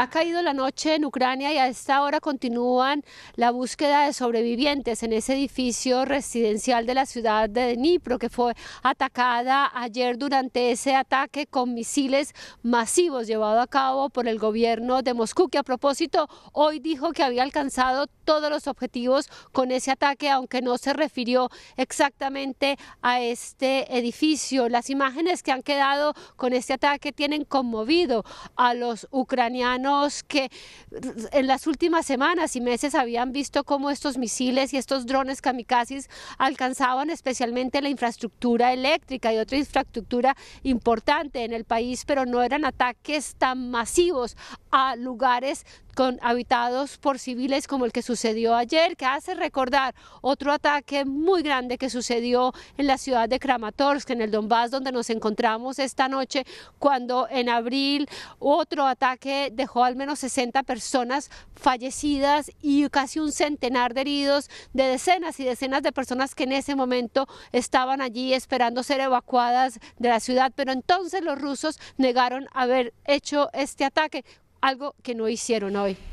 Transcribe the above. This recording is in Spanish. Ha caído la noche en Ucrania y a esta hora continúan la búsqueda de sobrevivientes en ese edificio residencial de la ciudad de Dnipro, que fue atacada ayer durante ese ataque con misiles masivos llevado a cabo por el gobierno de Moscú, que a propósito hoy dijo que había alcanzado todos los objetivos con ese ataque, aunque no se refirió exactamente a este edificio. Las imágenes que han quedado con este ataque tienen conmovido a los ucranianos, que en las últimas semanas y meses habían visto cómo estos misiles y estos drones kamikazes alcanzaban especialmente la infraestructura eléctrica y otra infraestructura importante en el país, pero no eran ataques tan masivos a lugares habitados por civiles como el que sucedió ayer, que hace recordar otro ataque muy grande que sucedió en la ciudad de Kramatorsk, en el Donbass, donde nos encontramos esta noche, cuando en abril otro ataque dejó al menos 60 personas fallecidas y casi un centenar de heridos, de decenas y decenas de personas que en ese momento estaban allí esperando ser evacuadas de la ciudad, pero entonces los rusos negaron haber hecho este ataque, algo que no hicieron hoy.